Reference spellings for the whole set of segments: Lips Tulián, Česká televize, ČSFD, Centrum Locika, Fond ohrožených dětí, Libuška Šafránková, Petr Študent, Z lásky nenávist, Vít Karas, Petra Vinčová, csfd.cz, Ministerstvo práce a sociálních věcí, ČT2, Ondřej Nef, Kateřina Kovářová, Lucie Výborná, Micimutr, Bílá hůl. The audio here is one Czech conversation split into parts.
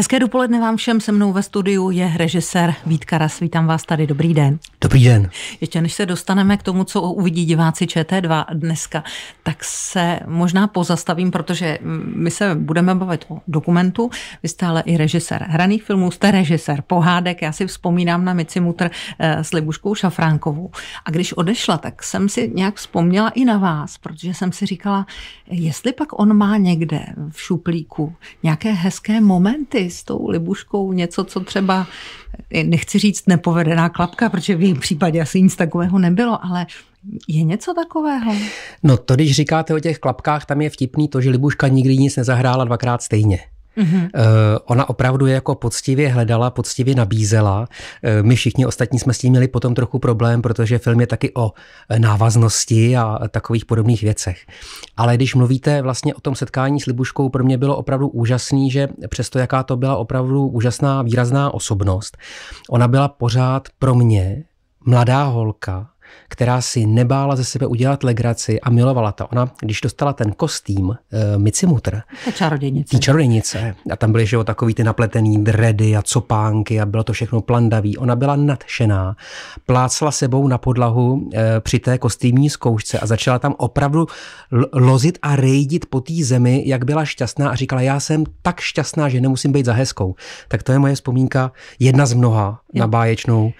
Hezké dopoledne vám všem, se mnou ve studiu je režisér Vít Karas. Vítám vás tady, dobrý den. Dobrý den. Ještě než se dostaneme k tomu, co uvidí diváci ČT2 dneska, tak se možná pozastavím, protože my se budeme bavit o dokumentu. Vy jste ale i režisér hraných filmů, jste režisér pohádek. Já si vzpomínám na Micimutr s Libuškou Šafránkovou. A když odešla, tak jsem si nějak vzpomněla i na vás, protože jsem si říkala, jestli pak on má někde v šuplíku nějaké hezké momenty s tou Libuškou, něco, co třeba, nechci říct nepovedená klapka, protože v jejím případě asi nic takového nebylo, ale je něco takového? No to, když říkáte o těch klapkách, tam je vtipný to, že Libuška nikdy nic nezahrála dvakrát stejně. Ona opravdu jako poctivě hledala, poctivě nabízela. My všichni ostatní jsme s tím měli potom trochu problém, protože film je taky o návaznosti a takových podobných věcech. Ale když mluvíte vlastně o tom setkání s Libuškou, pro mě bylo opravdu úžasný, že přesto jaká to byla opravdu úžasná, výrazná osobnost, ona byla pořád pro mě mladá holka, která si nebála ze sebe udělat legraci a milovala to. Ona, když dostala ten kostým Micimutr, ty čarodějnice, a tam byly že, takový ty napletený dredy a copánky a bylo to všechno plandavý. Ona byla nadšená, plácla sebou na podlahu při té kostýmní zkoušce a začala tam opravdu lozit a rejdit po té zemi, jak byla šťastná a říkala, já jsem tak šťastná, že nemusím být za hezkou. Tak to je moje vzpomínka, jedna z mnoha na báječnou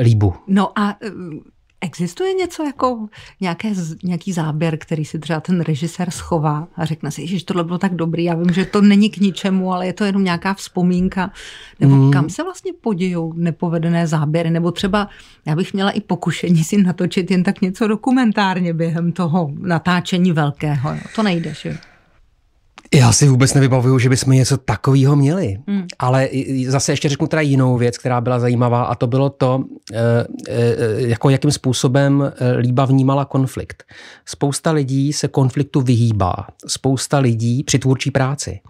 Líbu. No a existuje něco jako nějaký záběr, který si třeba ten režisér schová a řekne si, že tohle bylo tak dobrý, já vím, že to není k ničemu, ale je to jenom nějaká vzpomínka. Nebo kam se vlastně podějou nepovedené záběry? Nebo třeba já bych měla i pokušení si natočit jen tak něco dokumentárně během toho natáčení velkého. To nejde, že? Já si vůbec nevybavuju, že bychom něco takového měli. Ale zase ještě řeknu teda jinou věc, která byla zajímavá, a to bylo to, jako jakým způsobem Líba vnímala konflikt. Spousta lidí se konfliktu vyhýbá. Spousta lidí při tvůrčí práci.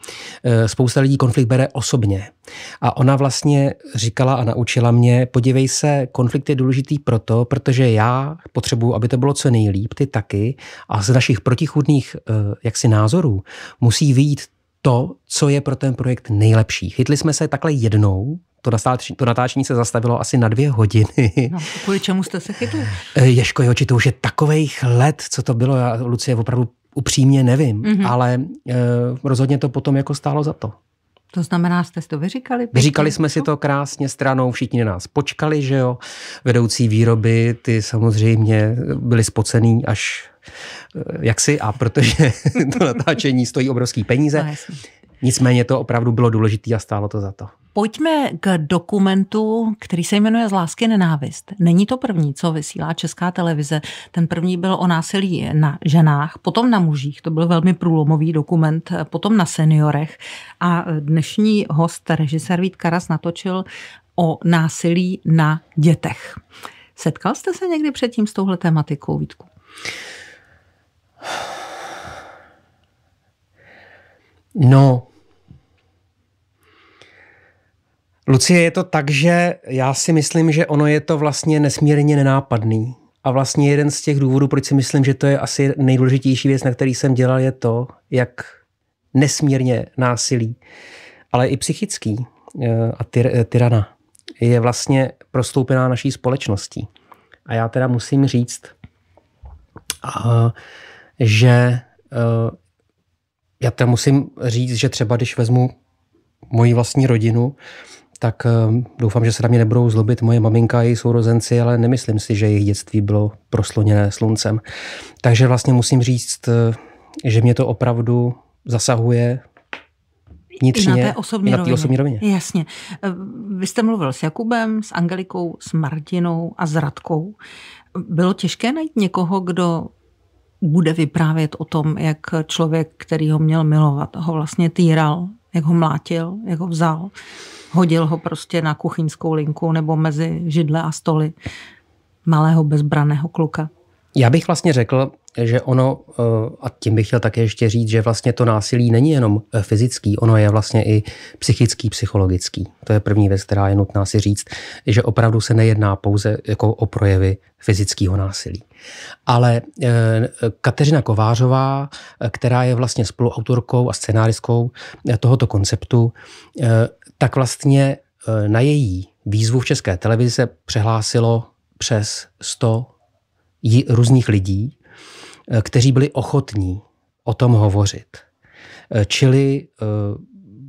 Spousta lidí konflikt bere osobně. A ona vlastně říkala a naučila mě, podívej se, konflikt je důležitý proto, protože já potřebuju, aby to bylo co nejlíp, ty taky, a z našich protichůdných jaksi názorů musí vyjít to, co je pro ten projekt nejlepší. Chytli jsme se takhle jednou, to natáčení se zastavilo asi na 2 hodiny. No, kvůli čemu jste se chytli? Ježko, to už je takovejch let, co to bylo, já, Lucie, opravdu upřímně nevím, ale rozhodně to potom jako stálo za to. To znamená, jste si to vyříkali? Vyříkali jsme si to krásně stranou, všichni na nás počkali, že jo. Vedoucí výroby, ty samozřejmě byly spocený až jaksi, a protože to natáčení stojí obrovský peníze. No, nicméně to opravdu bylo důležité a stálo to za to. Pojďme k dokumentu, který se jmenuje Z lásky nenávist. Není to první, co vysílá Česká televize. Ten první byl o násilí na ženách, potom na mužích, to byl velmi průlomový dokument, potom na seniorech. A dnešní host, režisér Vít Karas, natočil o násilí na dětech. Setkal jste se někdy předtím s touhle tematikou, Vítku? No, Lucie, je to tak, že já si myslím, že ono je to vlastně nesmírně nenápadný. A vlastně jeden z těch důvodů, proč si myslím, že to je asi nejdůležitější věc, na který jsem dělal, je to, jak nesmírně násilí, ale i psychický a tyrana je vlastně prostoupená naší společností. A já teda musím říct, že třeba když vezmu moji vlastní rodinu, tak doufám, že se na mě nebudou zlobit moje maminka a její sourozenci, ale nemyslím si, že jejich dětství bylo prosloněné sluncem. Takže vlastně musím říct, že mě to opravdu zasahuje vnitřně, na té osobní rovině. Jasně. Vy jste mluvil s Jakubem, s Angelikou, s Martinou a s Radkou. Bylo těžké najít někoho, kdo bude vyprávět o tom, jak člověk, který ho měl milovat, ho vlastně týral, jak ho mlátil, jak ho vzal, hodil ho prostě na kuchyňskou linku nebo mezi židle a stoly malého bezbraného kluka. Já bych vlastně řekl, že ono, a tím bych chtěl také ještě říct, že vlastně to násilí není jenom fyzický, ono je vlastně i psychický, psychologický. To je první věc, která je nutná si říct, že opravdu se nejedná pouze jako o projevy fyzického násilí. Ale Kateřina Kovářová, která je vlastně spoluautorkou a scénáristkou tohoto konceptu, tak vlastně na její výzvu v České televizi se přihlásilo přes 100 různých lidí, kteří byli ochotní o tom hovořit. Čili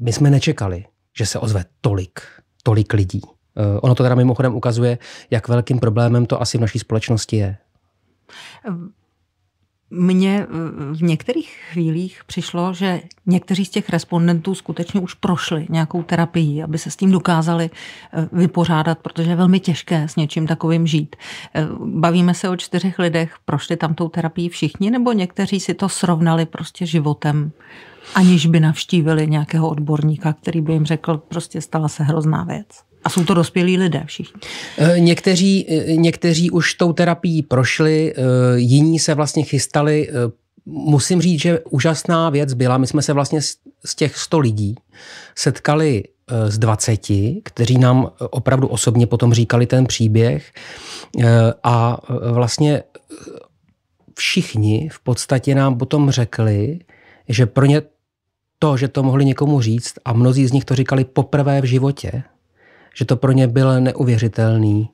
my jsme nečekali, že se ozve tolik lidí. Ono to teda mimochodem ukazuje, jak velkým problémem to asi v naší společnosti je. Mně v některých chvílích přišlo, že někteří z těch respondentů skutečně už prošli nějakou terapii, aby se s tím dokázali vypořádat, protože je velmi těžké s něčím takovým žít. Bavíme se o 4 lidech, prošli tam tou terapii všichni, nebo někteří si to srovnali prostě životem, aniž by navštívili nějakého odborníka, který by jim řekl, prostě stala se hrozná věc. A jsou to dospělí lidé všichni. Někteří už tou terapií prošli, jiní se vlastně chystali. Musím říct, že úžasná věc byla, my jsme se vlastně z těch 100 lidí setkali z 20, kteří nám opravdu osobně potom říkali ten příběh a vlastně všichni v podstatě nám potom řekli, že pro ně to, že to mohli někomu říct a mnozí z nich to říkali poprvé v životě, že to pro ně byl neuvěřitelný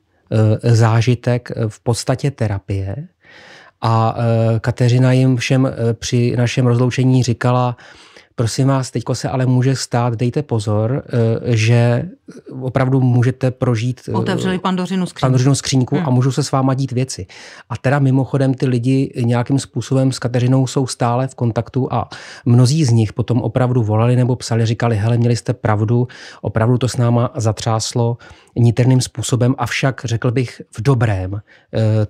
zážitek v podstatě terapie. A Kateřina jim všem při našem rozloučení říkala, prosím vás, teďko se ale může stát, dejte pozor, že opravdu můžete prožít... Otevřeli Pandořinu skříňku a můžou se s váma dít věci. A teda mimochodem ty lidi nějakým způsobem s Kateřinou jsou stále v kontaktu a mnozí z nich potom opravdu volali nebo psali, říkali, hele, měli jste pravdu, opravdu to s náma zatřáslo niterným způsobem, avšak řekl bych v dobrém.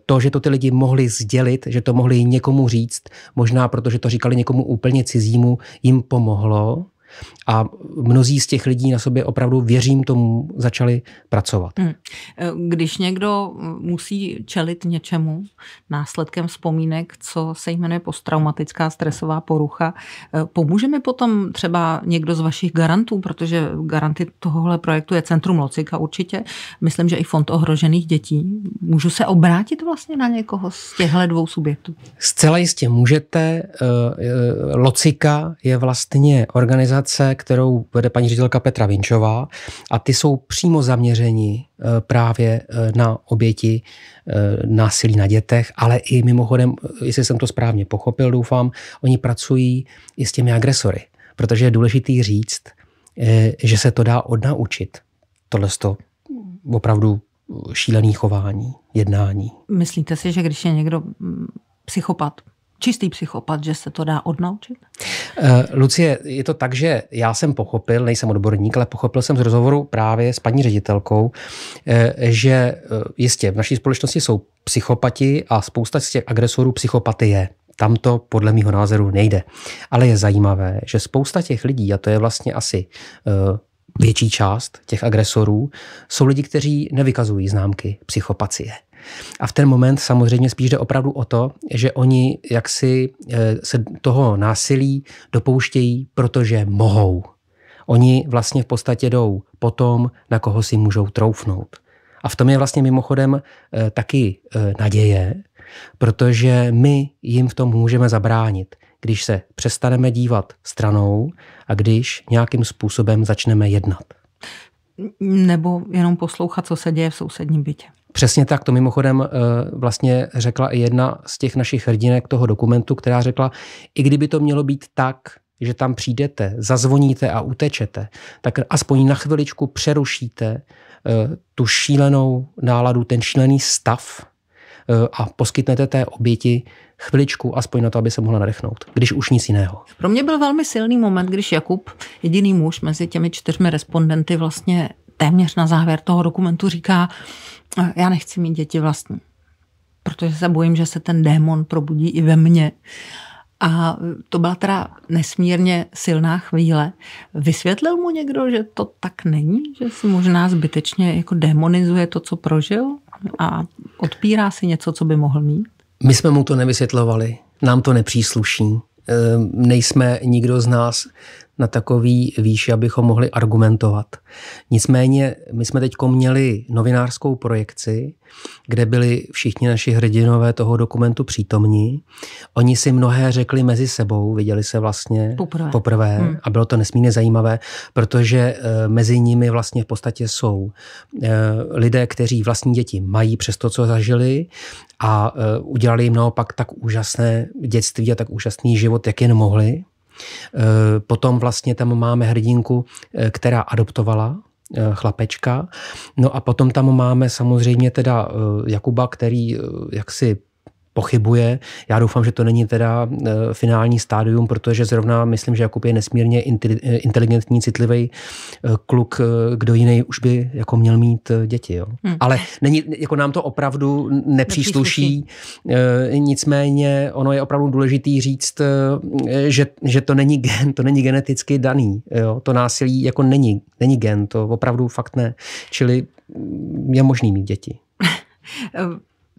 To, že to ty lidi mohli sdělit, že to mohli někomu říct, možná protože to říkali někomu úplně cizímu, jim pomohlo a mnozí z těch lidí na sobě opravdu, věřím tomu, začali pracovat. Když někdo musí čelit něčemu následkem vzpomínek, co se jmenuje posttraumatická stresová porucha, pomůže mi potom třeba někdo z vašich garantů, protože garanty tohohle projektu je Centrum Locika určitě, myslím, že i Fond ohrožených dětí. Můžu se obrátit vlastně na někoho z těchto 2 subjektů? Zcela jistě můžete. Locika je vlastně organizace, kterou vede paní ředitelka Petra Vinčová a ty jsou přímo zaměřeni právě na oběti násilí na dětech, ale i mimochodem, jestli jsem to správně pochopil, doufám, oni pracují i s těmi agresory, protože je důležitý říct, že se to dá odnaučit, tohle to opravdu šílené chování, jednání. Myslíte si, že když je někdo psychopat, čistý psychopat, že se to dá odnaučit? Lucie, je to tak, že já jsem pochopil, nejsem odborník, ale pochopil jsem z rozhovoru právě s paní ředitelkou, že jistě v naší společnosti jsou psychopati a spousta z těch agresorů psychopaty je. Tam to podle mýho názoru nejde. Ale je zajímavé, že spousta těch lidí, a to je vlastně asi větší část těch agresorů, jsou lidi, kteří nevykazují známky psychopatie. A v ten moment samozřejmě spíš jde opravdu o to, že oni jaksi se toho násilí dopouštějí, protože mohou. Oni vlastně v podstatě jdou po tom, na koho si můžou troufnout. A v tom je vlastně mimochodem taky naděje, protože my jim v tom můžeme zabránit, když se přestaneme dívat stranou a když nějakým způsobem začneme jednat. Nebo jenom poslouchat, co se děje v sousedním bytě. Přesně tak, to mimochodem vlastně řekla i jedna z těch našich hrdinek toho dokumentu, která řekla, i kdyby to mělo být tak, že tam přijdete, zazvoníte a utečete, tak aspoň na chviličku přerušíte tu šílenou náladu, ten šílený stav a poskytnete té oběti chviličku aspoň na to, aby se mohla nadechnout, když už nic jiného. Pro mě byl velmi silný moment, když Jakub, jediný muž mezi těmi 4 respondenty, vlastně téměř na závěr toho dokumentu říká, já nechci mít děti vlastní, protože se bojím, že se ten démon probudí i ve mně. A to byla teda nesmírně silná chvíle. Vysvětlil mu někdo, že to tak není? Že si možná zbytečně jako démonizuje to, co prožil a odpírá si něco, co by mohl mít? My jsme mu to nevysvětlovali, nám to nepřísluší. Nejsme nikdo z nás na takový výši, abychom mohli argumentovat. Nicméně my jsme teďko měli novinářskou projekci, kde byli všichni naši hrdinové toho dokumentu přítomní. Oni si mnohé řekli mezi sebou, viděli se vlastně poprvé a bylo to nesmírně zajímavé, protože mezi nimi vlastně v podstatě jsou lidé, kteří vlastní děti mají přes to, co zažili a udělali jim naopak tak úžasné dětství a tak úžasný život, jak jen mohli. Potom vlastně tam máme hrdinku, která adoptovala chlapečka. No a potom tam máme samozřejmě teda Jakuba, který jaksi pochybuje. Já doufám, že to není teda finální stádium, protože zrovna myslím, že Jakub je nesmírně inteligentní, citlivý kluk, kdo jiný už by jako měl mít děti. Jo. Ale není, jako nám to opravdu nepřísluší. Nicméně ono je opravdu důležitý říct, že to není gen, to není geneticky daný. Jo. To násilí jako není gen, to opravdu fakt ne. Čili je možný mít děti.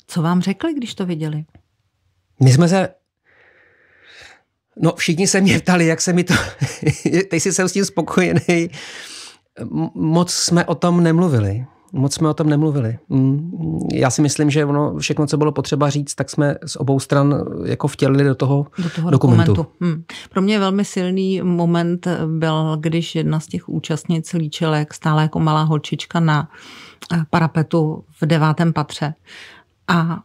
Co vám řekli, když to viděli? My jsme se... No všichni se mě ptali, jak se mi to... Teď jsem s tím spokojený. Moc jsme o tom nemluvili. Já si myslím, že ono, všechno, co bylo potřeba říct, tak jsme z obou stran jako vtělili do toho dokumentu. Pro mě velmi silný moment byl, když jedna z těch účastnic líčila, jak stála jako malá holčička na parapetu v 9. patře. A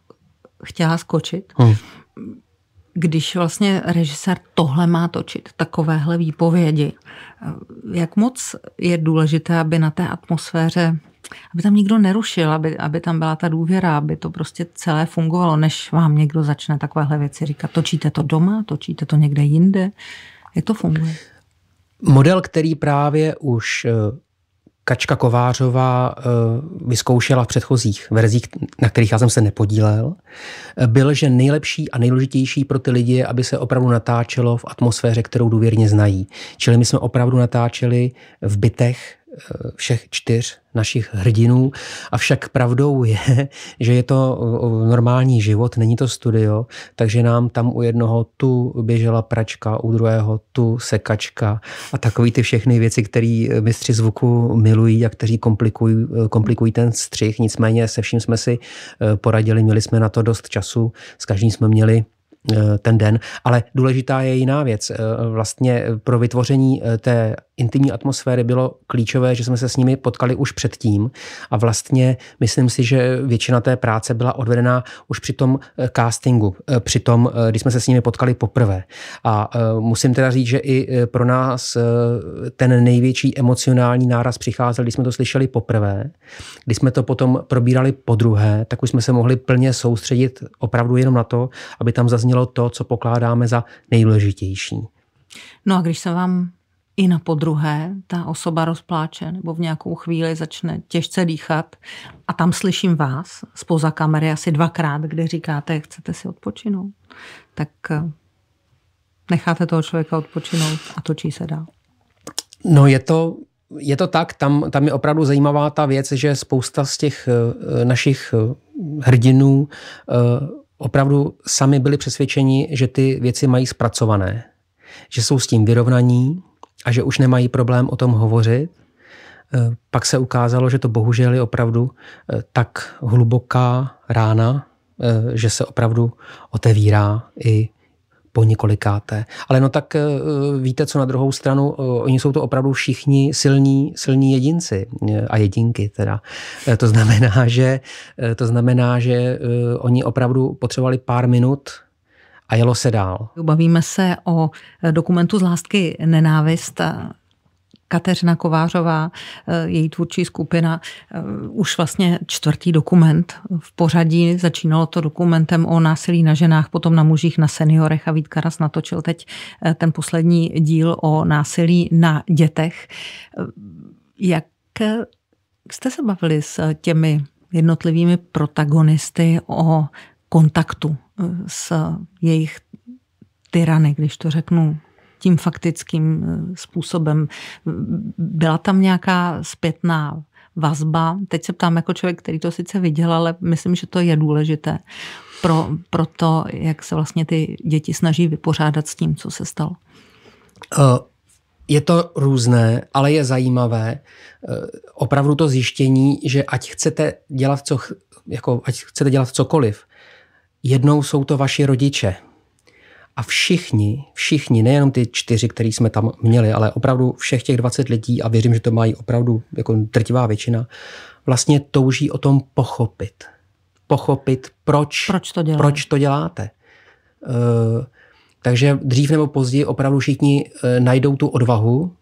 chtěla skočit. Když vlastně režisér tohle má točit, takovéhle výpovědi, jak moc je důležité, aby na té atmosféře, aby tam nikdo nerušil, aby tam byla ta důvěra, aby to prostě celé fungovalo, než vám někdo začne takovéhle věci říkat. Točíte to doma, točíte to někde jinde. Jak to funguje? Model, který právě už... Kačka Kovářová vyzkoušela v předchozích verzích, na kterých já jsem se nepodílel, byl, že nejlepší a nejdůležitější pro ty lidi, aby se opravdu natáčelo v atmosféře, kterou důvěrně znají. Čili my jsme opravdu natáčeli v bytech všech 4 našich hrdinů, avšak pravdou je, že je to normální život, není to studio, takže nám tam u jednoho tu běžela pračka, u druhého tu sekačka a takový ty všechny věci, které mistři zvuku milují a kteří komplikují ten střih, nicméně se vším jsme si poradili, měli jsme na to dost času, s každým jsme měli ten den, ale důležitá je jiná věc. Vlastně pro vytvoření té intimní atmosféry bylo klíčové, že jsme se s nimi potkali už předtím a vlastně myslím si, že většina té práce byla odvedena už při tom castingu, při tom, když jsme se s nimi potkali poprvé. A musím teda říct, že i pro nás ten největší emocionální náraz přicházel, když jsme to slyšeli poprvé, když jsme to potom probírali podruhé, tak už jsme se mohli plně soustředit opravdu jenom na to, aby tam zaznělo to, co pokládáme za nejdůležitější. No a když se vám i na podruhé ta osoba rozpláče nebo v nějakou chvíli začne těžce dýchat a tam slyším vás spoza kamery asi 2krát, kde říkáte, chcete si odpočinout, tak necháte toho člověka odpočinout a točí se dál. No je to tak, tam je opravdu zajímavá ta věc, že spousta z těch našich hrdinů opravdu sami byli přesvědčeni, že ty věci mají zpracované, že jsou s tím vyrovnaní a že už nemají problém o tom hovořit. Pak se ukázalo, že to bohužel je opravdu tak hluboká rána, že se opravdu otevírá i po několikáté. Ale no tak víte, co na druhou stranu, oni jsou to opravdu všichni silní jedinci a jedinky teda. To znamená, že oni opravdu potřebovali pár minut a jelo se dál. Bavíme se o dokumentu Z lásky nenávist. Kateřina Kovářová, její tvůrčí skupina, už vlastně 4. dokument v pořadí. Začínalo to dokumentem o násilí na ženách, potom na mužích, na seniorech a Vít Karas natočil teď ten poslední díl o násilí na dětech. Jak jste se bavili s těmi jednotlivými protagonisty o kontaktu s jejich tyrany, když to řeknu tím faktickým způsobem? Byla tam nějaká zpětná vazba? Teď se ptám jako člověk, který to sice viděl, ale myslím, že to je důležité. pro to, jak se vlastně ty děti snaží vypořádat s tím, co se stalo? Je to různé, ale je zajímavé opravdu to zjištění, že ať chcete dělat cokoliv, jednou jsou to vaši rodiče. A všichni, nejenom ty 4, který jsme tam měli, ale opravdu všech těch 20 lidí, a věřím, že to mají opravdu jako drtivá většina, vlastně touží o tom pochopit. Proč to děláte. Takže dřív nebo později opravdu všichni najdou tu odvahu,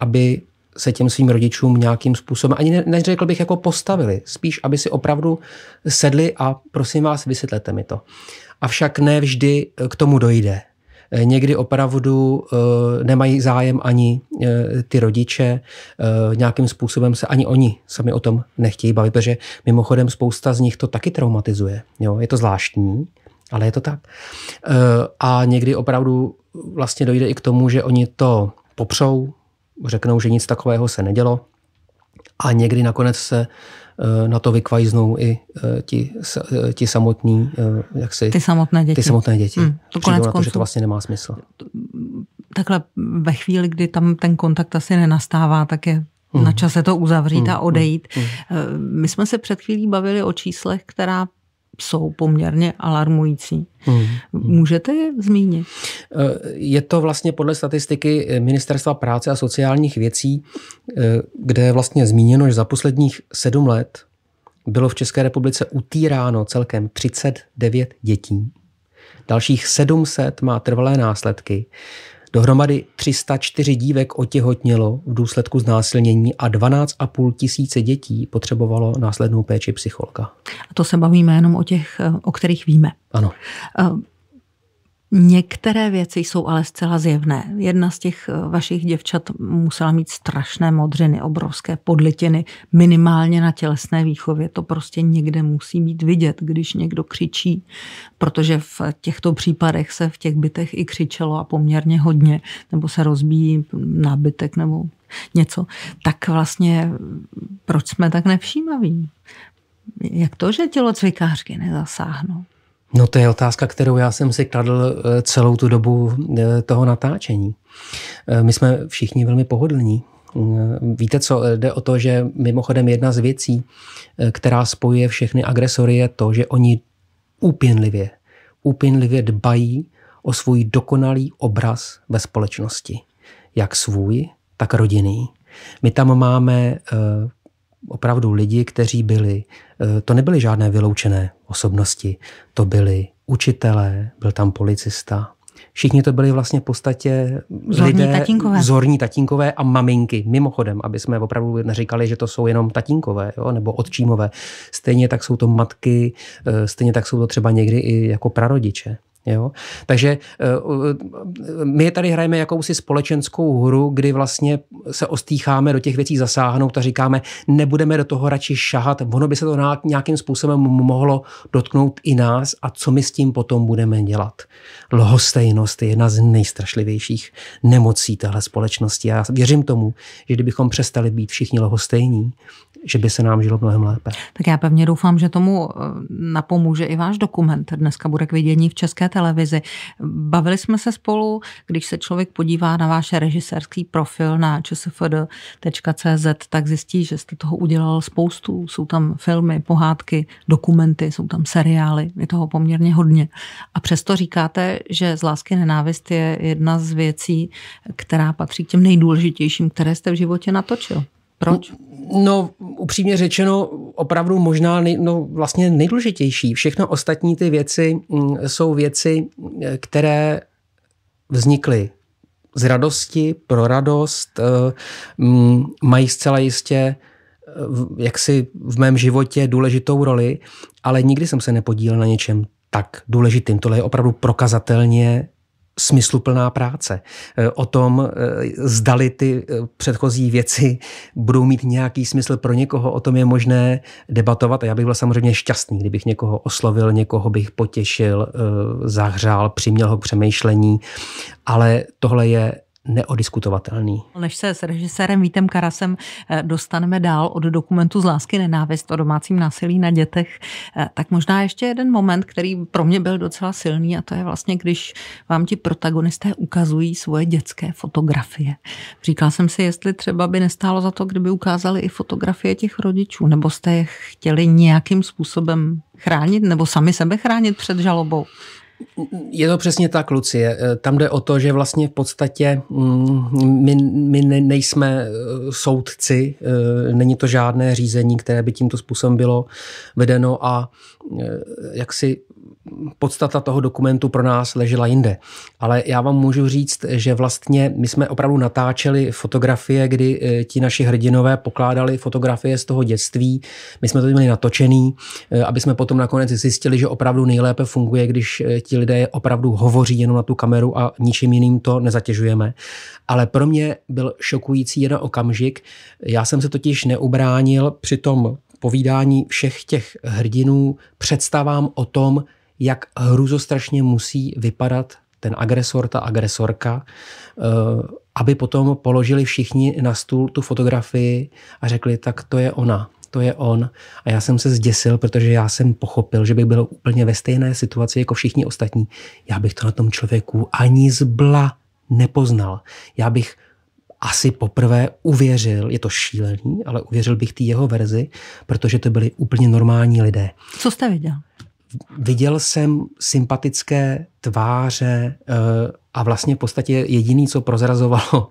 aby se těm svým rodičům nějakým způsobem, ani neřekl bych jako postavili, spíš aby si opravdu sedli a prosím vás, vysvětlete mi to. Avšak ne vždy k tomu dojde. Někdy opravdu nemají zájem ani ty rodiče, nějakým způsobem se ani oni sami o tom nechtějí bavit, protože mimochodem spousta z nich to taky traumatizuje. Jo? Je to zvláštní, ale je to tak. A někdy opravdu vlastně dojde i k tomu, že oni to popřou, řeknou, že nic takového se nedělo, a někdy nakonec se na to vykvajznou i ti samotní, ty samotné děti. Přijdou na to, že to vlastně nemá smysl. Takhle ve chvíli, kdy tam ten kontakt asi nenastává, tak je na čase to uzavřít a odejít. My jsme se před chvílí bavili o číslech, která jsou poměrně alarmující. Můžete je zmínit? Je to vlastně podle statistiky Ministerstva práce a sociálních věcí, kde je vlastně zmíněno, že za posledních 7 let bylo v České republice utýráno celkem 39 dětí. Dalších 700 má trvalé následky. Dohromady 304 dívek otěhotnělo v důsledku znásilnění a 12,5 tisíce dětí potřebovalo následnou péči psychologa. A to se bavíme jenom o těch, o kterých víme. Ano. Některé věci jsou ale zcela zjevné. Jedna z těch vašich děvčat musela mít strašné modřiny, obrovské podlitiny, minimálně na tělesné výchově. To prostě někde musí být vidět, když někdo křičí, protože v těchto případech se v těch bytech i křičelo a poměrně hodně, nebo se rozbíjí nábytek nebo něco. Tak vlastně proč jsme tak nevšímaví? Jak to, že tělocvikářky nezasáhnou? No to je otázka, kterou já jsem si kladl celou tu dobu toho natáčení. My jsme všichni velmi pohodlní. Víte co, jde o to, že mimochodem jedna z věcí, která spojuje všechny agresory, je to, že oni úpěnlivě dbají o svůj dokonalý obraz ve společnosti. Jak svůj, tak rodinný. My tam máme opravdu lidi, kteří byli, to nebyly žádné vyloučené osobnosti, to byli učitelé, byl tam policista. Všichni to byli vlastně v podstatě zorní tatínkové a maminky. Mimochodem, aby jsme opravdu neříkali, že to jsou jenom tatínkové, jo, nebo otčímové. Stejně tak jsou to matky, stejně tak jsou to třeba někdy i jako prarodiče. Jo? Takže my tady hrajeme jakousi společenskou hru, kdy vlastně se ostýcháme do těch věcí zasáhnout a říkáme, nebudeme do toho radši šahat, ono by se to nějakým způsobem mohlo dotknout i nás a co my s tím potom budeme dělat. Lhostejnost je jedna z nejstrašlivějších nemocí téhle společnosti a já věřím tomu, že kdybychom přestali být všichni lhostejní, že by se nám žilo mnohem lépe. Tak já pevně doufám, že tomu napomůže i váš dokument. Dneska bude k vidění v České televizi. Bavili jsme se spolu, když se člověk podívá na váš režisérský profil na csfd.cz, tak zjistí, že jste toho udělal spoustu. Jsou tam filmy, pohádky, dokumenty, jsou tam seriály, je toho poměrně hodně. A přesto říkáte, že Z lásky nenávist je jedna z věcí, která patří k těm nejdůležitějším, které jste v životě natočil. Proč? No, upřímně řečeno, opravdu možná vlastně nejdůležitější. Všechno ostatní ty věci jsou věci, které vznikly z radosti, pro radost, mají zcela jistě jaksi v mém životě důležitou roli, ale nikdy jsem se nepodílel na něčem tak důležitým. Tohle je opravdu prokazatelně smysluplná práce. O tom, zdali ty předchozí věci budou mít nějaký smysl pro někoho, o tom je možné debatovat a já bych byl samozřejmě šťastný, kdybych někoho oslovil, někoho bych potěšil, zahřál, přiměl ho k přemýšlení, ale tohle je neodiskutovatelný. Než se s režisérem Vítem Karasem dostaneme dál od dokumentu Z lásky nenávist o domácím násilí na dětech, tak možná ještě jeden moment, který pro mě byl docela silný, a to je vlastně, když vám ti protagonisté ukazují svoje dětské fotografie. Říkala jsem si, jestli třeba by nestálo za to, kdyby ukázali i fotografie těch rodičů, nebo jste je chtěli nějakým způsobem chránit, nebo sami sebe chránit před žalobou. Je to přesně tak, Lucie. Tam jde o to, že vlastně v podstatě my nejsme soudci, není to žádné řízení, které by tímto způsobem bylo vedeno a jaksi podstata toho dokumentu pro nás ležela jinde. Ale já vám můžu říct, že vlastně my jsme opravdu natáčeli fotografie, kdy ti naši hrdinové pokládali fotografie z toho dětství. My jsme to měli natočený, aby jsme potom nakonec zjistili, že opravdu nejlépe funguje, když ti lidé opravdu hovoří jenom na tu kameru a ničím jiným to nezatěžujeme. Ale pro mě byl šokující jeden okamžik. Já jsem se totiž neubránil při tom povídání všech těch hrdinů představám o tom, jak hrůzostrašně musí vypadat ten agresor, ta agresorka, aby potom položili všichni na stůl tu fotografii a řekli, tak to je ona, to je on. A já jsem se zděsil, protože já jsem pochopil, že bych byl úplně ve stejné situaci jako všichni ostatní. Já bych to na tom člověku ani zbla nepoznal. Já bych asi poprvé uvěřil, je to šílený, ale uvěřil bych té jeho verzi, protože to byli úplně normální lidé. Co jste viděl? Viděl jsem sympatické tváře a vlastně v podstatě jediný, co prozrazovalo,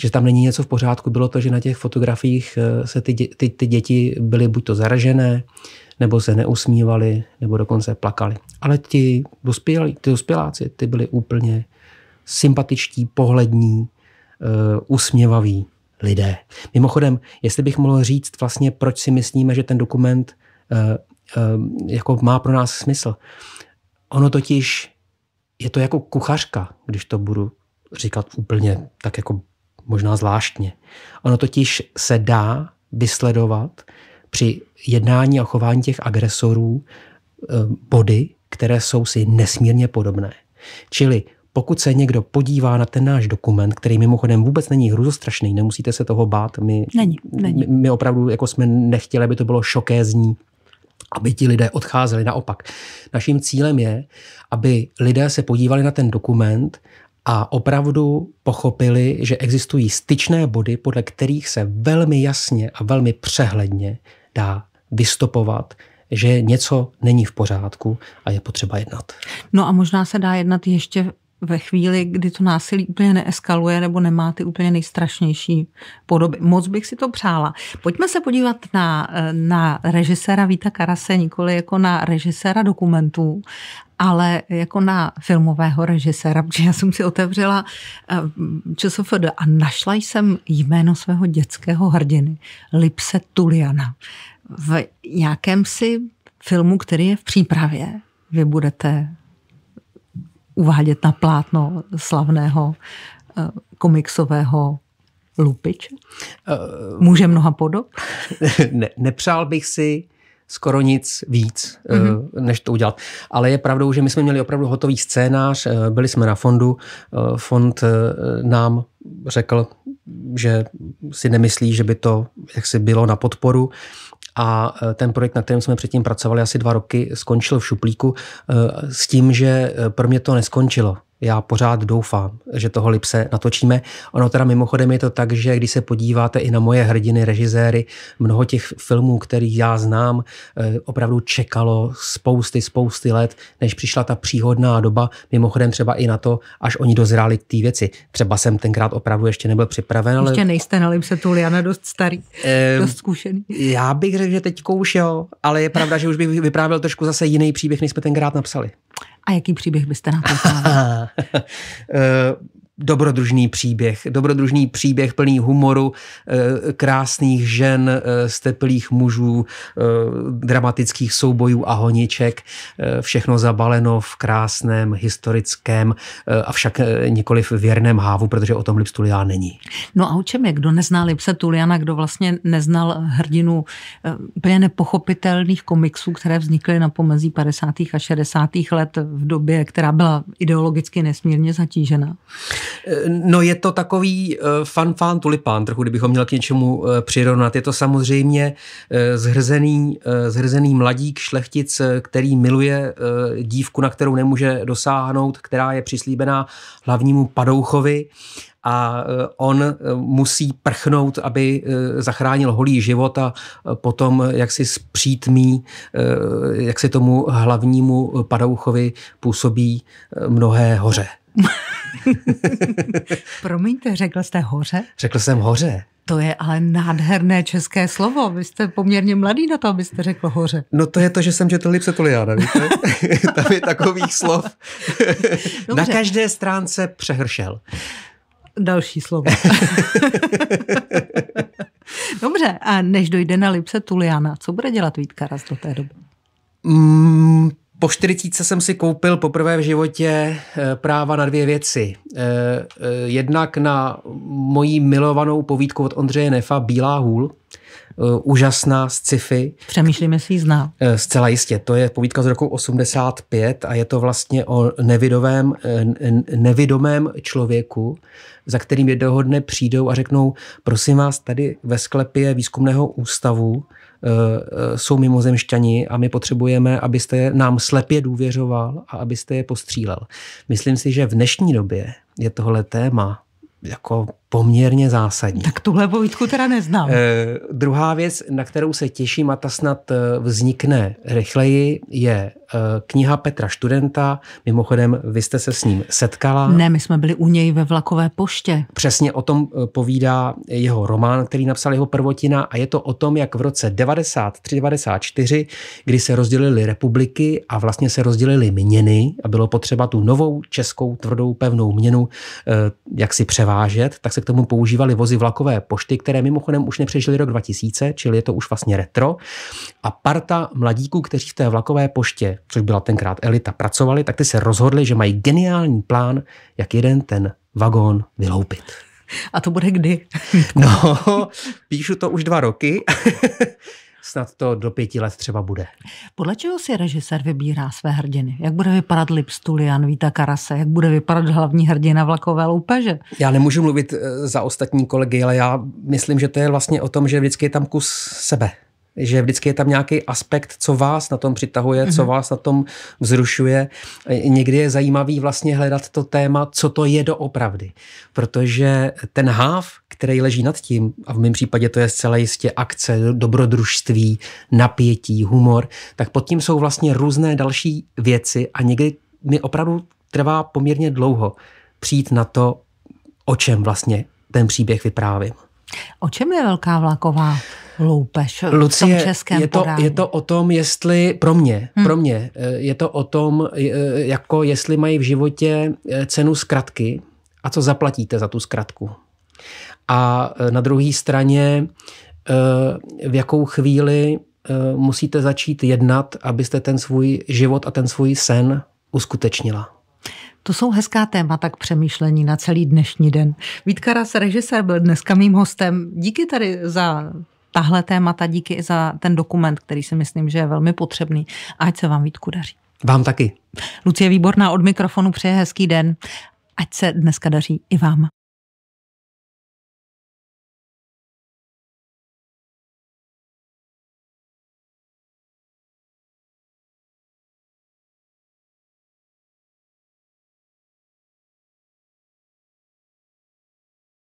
že tam není něco v pořádku, bylo to, že na těch fotografiích se ty děti byly buď to zaražené, nebo se neusmívali, nebo dokonce plakali. Ale ti dospěláci, ty byli úplně sympatičtí, pohlední, usměvaví lidé. Mimochodem, jestli bych mohl říct vlastně, proč si myslíme, že ten dokument jako má pro nás smysl. Ono totiž je to jako kuchařka, když to budu říkat úplně tak jako možná zvláštně. Ono totiž se dá vysledovat při jednání a chování těch agresorů body, které jsou si nesmírně podobné. Čili pokud se někdo podívá na ten náš dokument, který mimochodem vůbec není hrůzostrašný, nemusíte se toho bát. My opravdu jako jsme nechtěli, aby to bylo šokézní, aby ti lidé odcházeli. Naopak, naším cílem je, aby lidé se podívali na ten dokument a opravdu pochopili, že existují styčné body, podle kterých se velmi jasně a velmi přehledně dá vystopovat, že něco není v pořádku a je potřeba jednat. No a možná se dá jednat ještě ve chvíli, kdy to násilí úplně neeskaluje nebo nemá ty úplně nejstrašnější podoby. Moc bych si to přála. Pojďme se podívat na režiséra Víta Karase, nikoli jako na režiséra dokumentů, ale jako na filmového režiséra, protože já jsem si otevřela ČSFD a našla jsem jméno svého dětského hrdiny, Lipse Tuliana. V nějakém si filmu, který je v přípravě, vy budete uvádět na plátno slavného komiksového lupiče? Může mnoha podob? Ne, nepřál bych si skoro nic víc, než to udělat. Ale je pravdou, že my jsme měli opravdu hotový scénář, byli jsme na fondu, fond nám řekl, že si nemyslí, že by to jaksi bylo na podporu. A ten projekt, na kterém jsme předtím pracovali asi 2 roky, skončil v šuplíku s tím, že pro mě to neskončilo. Já pořád doufám, že toho Lipse natočíme. Ono teda mimochodem je to tak, že když se podíváte i na moje hrdiny, režiséry, mnoho těch filmů, který já znám, opravdu čekalo spousty let, než přišla ta příhodná doba. Mimochodem třeba i na to, až oni dozráli k té věci. Třeba jsem tenkrát opravdu ještě nebyl připraven. Ještě nejste na Lipse Tuliana dost starý, dost zkušený. Já bych řekl, že teďko už jo, ale je pravda, že už bych vyprávěl trošku zase jiný příběh, než jsme tenkrát napsali. A jaký příběh byste napsal? Dobrodružný příběh plný humoru, krásných žen, steplých mužů, dramatických soubojů a honiček. Všechno zabaleno v krásném, historickém, avšak nikoliv věrném hávu, protože o tom Lips Tulián není. No a o čem je? Kdo nezná Lipse Tuliana, kdo vlastně neznal hrdinu úplně nepochopitelných komiksů, které vznikly na pomezí 50. a 60. let v době, která byla ideologicky nesmírně zatížena? No je to takový fanfán tulipán, trochu kdybychom měl k něčemu přirovnat. Je to samozřejmě zhrzený mladík, šlechtic, který miluje dívku, na kterou nemůže dosáhnout, která je přislíbená hlavnímu padouchovi, a on musí prchnout, aby zachránil holý život a potom jaksi zpřítmí, jak si tomu hlavnímu padouchovi působí mnohé hoře. Promiňte, řekl jste hoře? Řekl jsem hoře. To je ale nádherné české slovo. Vy jste poměrně mladý na to, abyste řekl hoře. No to je to, že jsem četl Lipse Tuliána, víte? Tam je takových slov. Na každé stránce přehršel. Další slovo. Dobře, a než dojde na Lipse Tuliána, co bude dělat Vít Karas do té doby? Po 40 jsem si koupil poprvé v životě práva na dvě věci. Jednak na moji milovanou povídku od Ondřeje Nefa Bílá hůl, úžasná z sci-fi. Přemýšlím, jestli ji znal. Zcela jistě. To je povídka z roku 85 a je to vlastně o nevidomém člověku, za kterým jednoho dne přijdou a řeknou, prosím vás, tady ve sklepě výzkumného ústavu jsou mimozemšťani a my potřebujeme, abyste nám slepě důvěřoval a abyste je postřílel. Myslím si, že v dnešní době je tohle téma jako poměrně zásadní. Tak tuhle povídku teda neznám. Druhá věc, na kterou se těším a ta snad vznikne rychleji, je kniha Petra Študenta. Mimochodem, vy jste se s ním setkala. Ne, my jsme byli u něj ve Vlakové poště. Přesně o tom povídá jeho román, který napsal jeho prvotina, a je to o tom, jak v roce 93-94, kdy se rozdělily republiky a vlastně se rozdělily měny a bylo potřeba tu novou českou tvrdou pevnou měnu jak si převážet, tak se k tomu používaly vozy vlakové pošty, které mimochodem už nepřežily rok 2000, čili je to už vlastně retro. A parta mladíků, kteří v té vlakové poště, což byla tenkrát elita, pracovali, tak ty se rozhodli, že mají geniální plán, jak jeden ten vagón vyloupit. A to bude kdy? No, píšu to už 2 roky. Snad to do 5 let třeba bude. Podle čeho si režisér vybírá své hrdiny? Jak bude vypadat Lips Tulián Víta Karase? Jak bude vypadat hlavní hrdina Vlakové loupeže? Já nemůžu mluvit za ostatní kolegy, ale já myslím, že to je vlastně o tom, že vždycky je tam kus sebe. Že vždycky je tam nějaký aspekt, co vás na tom přitahuje, co vás na tom vzrušuje. Někdy je zajímavý vlastně hledat to téma, co to je doopravdy. Protože ten háv, který leží nad tím, a v mém případě to je zcela jistě akce, dobrodružství, napětí, humor, tak pod tím jsou vlastně různé další věci a někdy mi opravdu trvá poměrně dlouho přijít na to, o čem vlastně ten příběh vyprávím. O čem je velká vlaková loupež v tom českém podání? Je to o tom, jestli pro mě, je to o tom, jako jestli mají v životě cenu zkratky a co zaplatíte za tu zkratku. A na druhé straně, v jakou chvíli musíte začít jednat, abyste ten svůj život a ten svůj sen uskutečnila. To jsou hezká témata k přemýšlení na celý dnešní den. Vít Karas, režisér, byl dneska mým hostem. Díky tady za tahle témata, díky i za ten dokument, který si myslím, že je velmi potřebný. Ať se vám, Vítku, daří. Vám taky. Lucie Výborná od mikrofonu přeje hezký den. Ať se dneska daří i vám.